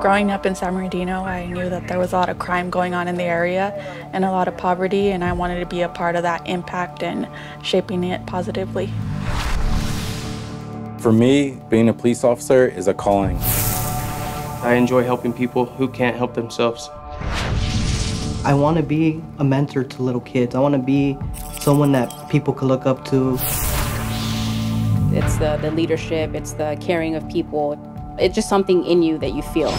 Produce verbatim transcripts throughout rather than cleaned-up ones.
Growing up in San Bernardino, I knew that there was a lot of crime going on in the area and a lot of poverty, and I wanted to be a part of that impact and shaping it positively. For me, being a police officer is a calling. I enjoy helping people who can't help themselves. I want to be a mentor to little kids. I want to be someone that people can look up to. It's the, the leadership, it's the caring of people. It's just something in you that you feel.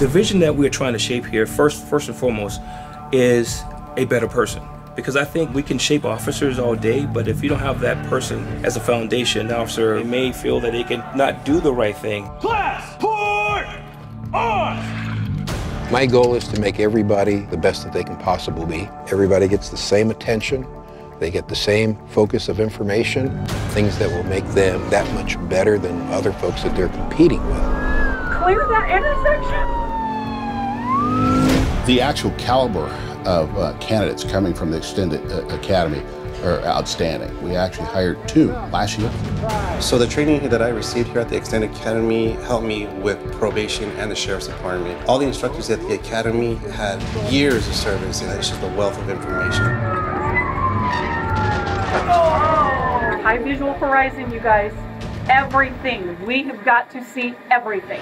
The vision that we're trying to shape here, first, first and foremost, is a better person. Because I think we can shape officers all day, but if you don't have that person as a foundation, an officer, they may feel that they can not do the right thing. Passport on! My goal is to make everybody the best that they can possibly be. Everybody gets the same attention. They get the same focus of information, things that will make them that much better than other folks that they're competing with. Clear that intersection! The actual caliber of uh, candidates coming from the extended uh, academy are outstanding. We actually hired two last year. So the training that I received here at the Extended Academy helped me with probation and the Sheriff's Department. All the instructors at the academy had years of service, and it's just a wealth of information. High visual horizon, you guys. Everything. We have got to see everything.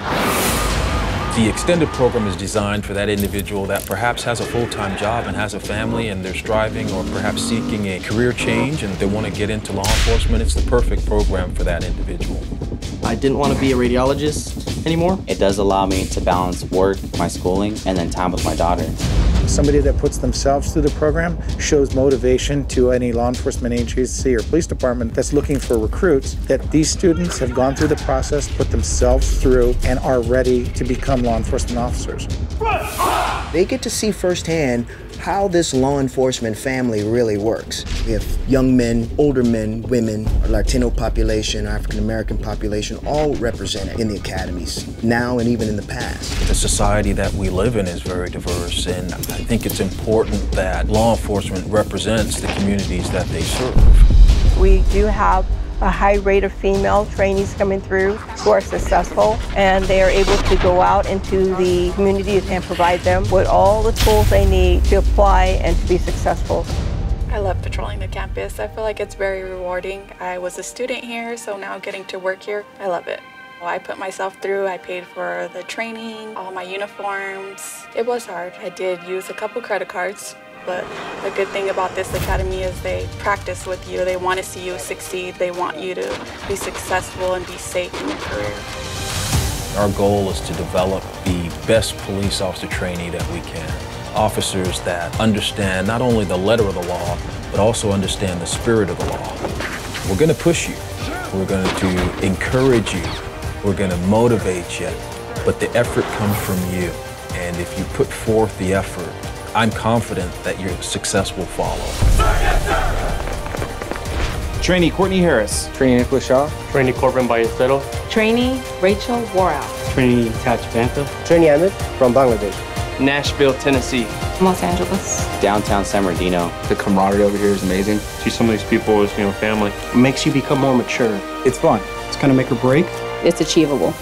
The extended program is designed for that individual that perhaps has a full-time job and has a family, and they're striving or perhaps seeking a career change and they want to get into law enforcement. It's the perfect program for that individual. I didn't want to be a radiologist anymore. It does allow me to balance work, my schooling, and then time with my daughter. Somebody that puts themselves through the program shows motivation to any law enforcement agency or police department that's looking for recruits, that these students have gone through the process, put themselves through, and are ready to become law enforcement officers. They get to see firsthand how this law enforcement family really works. We have young men, older men, women, our Latino population, African American population, all represented in the academies, now and even in the past. The society that we live in is very diverse, and I think it's important that law enforcement represents the communities that they serve. We do have a high rate of female trainees coming through who are successful, and they are able to go out into the community and provide them with all the tools they need to apply and to be successful. I love patrolling the campus. I feel like it's very rewarding. I was a student here, so now getting to work here, I love it. I put myself through, I paid for the training, all my uniforms. It was hard. I did use a couple credit cards. But the good thing about this academy is they practice with you. They want to see you succeed. They want you to be successful and be safe in your career. Our goal is to develop the best police officer trainee that we can. Officers that understand not only the letter of the law, but also understand the spirit of the law. We're going to push you. We're going to encourage you. We're going to motivate you. But the effort comes from you. And if you put forth the effort, I'm confident that your success will follow. Sir, yes, sir. Trainee Courtney Harris. Trainee Nicholas Shaw. Trainee Corbin Ballesteros. Trainee Rachel Warrow. Trainee Tatch Banto. Trainee Emmett from Bangladesh. Nashville, Tennessee. Los Angeles. Downtown San Bernardino. The camaraderie over here is amazing. See some of these people as, you know, family. It makes you become more mature. It's fun. It's kind of make or break. It's achievable.